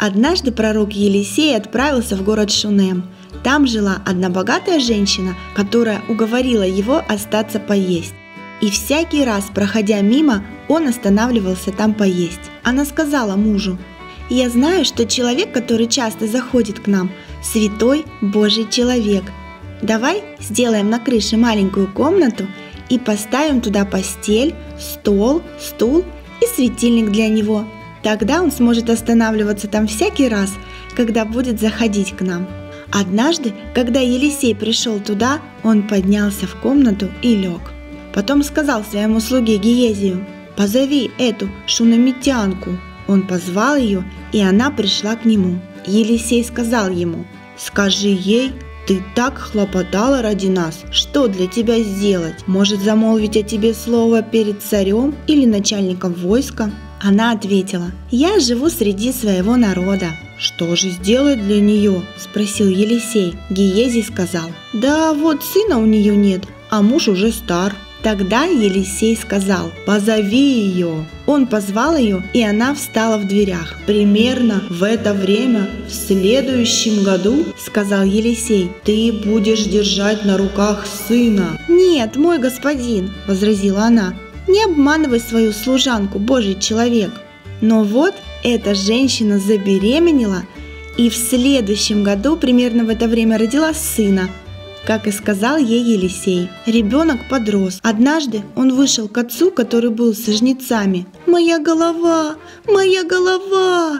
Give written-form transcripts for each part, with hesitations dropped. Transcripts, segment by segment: Однажды пророк Елисей отправился в город Шунем. Там жила одна богатая женщина, которая уговорила его остаться поесть. И всякий раз, проходя мимо, он останавливался там поесть. Она сказала мужу: «Я знаю, что человек, который часто заходит к нам, святой Божий человек. Давай сделаем на крыше маленькую комнату и поставим туда постель, стол, стул и светильник для него. Тогда он сможет останавливаться там всякий раз, когда будет заходить к нам». Однажды, когда Елисей пришел туда, он поднялся в комнату и лег. Потом сказал своему слуге Гиезию: «Позови эту шунамитянку». Он позвал ее, и она пришла к нему. Елисей сказал ему: «Скажи ей, ты так хлопотала ради нас, что для тебя сделать? Может замолвить о тебе слово перед царем или начальником войска?» Она ответила: «Я живу среди своего народа». «Что же сделать для нее?» – спросил Елисей. Гиезий сказал: «Да вот сына у нее нет, а муж уже стар». Тогда Елисей сказал: «Позови ее». Он позвал ее, и она встала в дверях. «Примерно в это время, в следующем году, – сказал Елисей, – ты будешь держать на руках сына». «Нет, мой господин, – возразила она, – не обманывай свою служанку, Божий человек». Но вот эта женщина забеременела и в следующем году примерно в это время родила сына, как и сказал ей Елисей. Ребенок подрос. Однажды он вышел к отцу, который был со жнецами. «Моя голова!»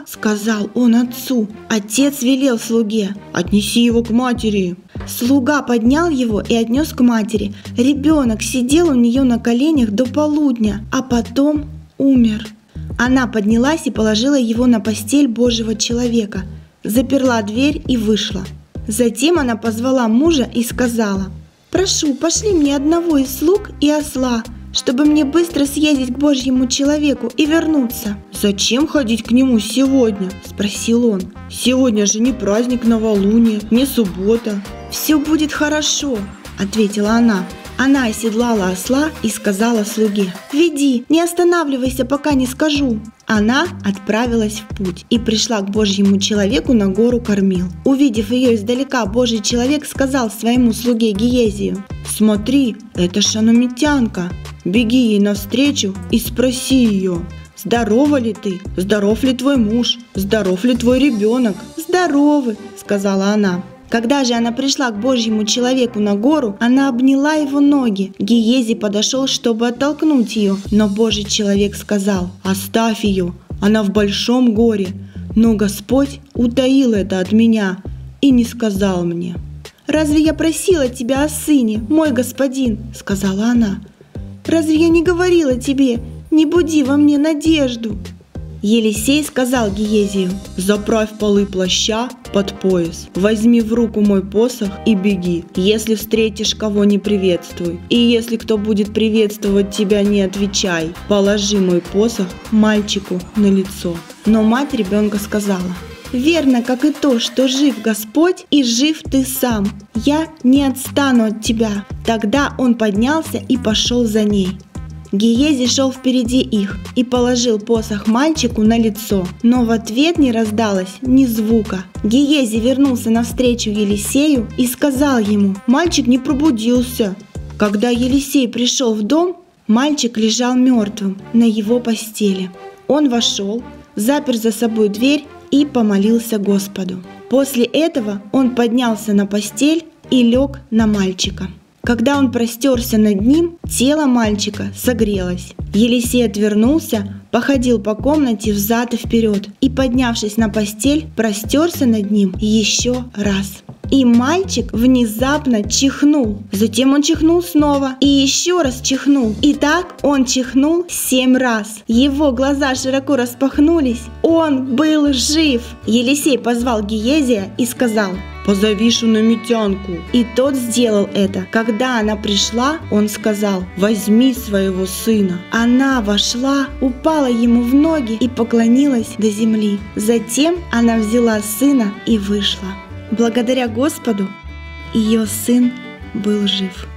– сказал он отцу. Отец велел слуге: «Отнеси его к матери». Слуга поднял его и отнес к матери. Ребенок сидел у нее на коленях до полудня, а потом умер. Она поднялась и положила его на постель Божьего человека, заперла дверь и вышла. Затем она позвала мужа и сказала: «Прошу, пошли мне одного из слуг и осла, чтобы мне быстро съездить к Божьему человеку и вернуться». «Зачем ходить к нему сегодня?» – спросил он. «Сегодня же не праздник новолуния, не суббота». «Все будет хорошо», – ответила она. Она оседлала осла и сказала слуге: «Веди, не останавливайся, пока не скажу». Она отправилась в путь и пришла к Божьему человеку на гору Кормил. Увидев ее издалека, Божий человек сказал своему слуге Гиезию: «Смотри, это шунамитянка. Беги ей навстречу и спроси ее: здорова ли ты, здоров ли твой муж, здоров ли твой ребенок?» «Здоровы», – сказала она. Когда же она пришла к Божьему человеку на гору, она обняла его ноги. Гиезий подошел, чтобы оттолкнуть ее, но Божий человек сказал: «Оставь ее, она в большом горе, но Господь утаил это от меня и не сказал мне». «Разве я просила тебя о сыне, мой господин?» – сказала она. «Разве я не говорила тебе: не буди во мне надежду?» Елисей сказал Гиезию: «Заправь полы плаща под пояс, возьми в руку мой посох и беги. Если встретишь кого, не приветствуй, и если кто будет приветствовать тебя, не отвечай. Положи мой посох мальчику на лицо». Но мать ребенка сказала: «Верно, как и то, что жив Господь и жив ты сам. Я не отстану от тебя». Тогда он поднялся и пошел за ней. Гиезий шел впереди их и положил посох мальчику на лицо, но в ответ не раздалось ни звука. Гиезий вернулся навстречу Елисею и сказал ему: «Мальчик не пробудился». Когда Елисей пришел в дом, мальчик лежал мертвым на его постели. Он вошел, запер за собой дверь и помолился Господу. После этого он поднялся на постель и лег на мальчика. Когда он простерся над ним, тело мальчика согрелось. Елисей отвернулся, походил по комнате взад и вперед и, поднявшись на постель, простерся над ним еще раз. И мальчик внезапно чихнул. Затем он чихнул снова и еще раз чихнул. И так он чихнул 7 раз. Его глаза широко распахнулись. Он был жив. Елисей позвал Гиезия и сказал: «Позови шунамитянку». И тот сделал это. Когда она пришла, он сказал: «Возьми своего сына». Она вошла, упала ему в ноги и поклонилась до земли. Затем она взяла сына и вышла. Благодаря Господу ее сын был жив.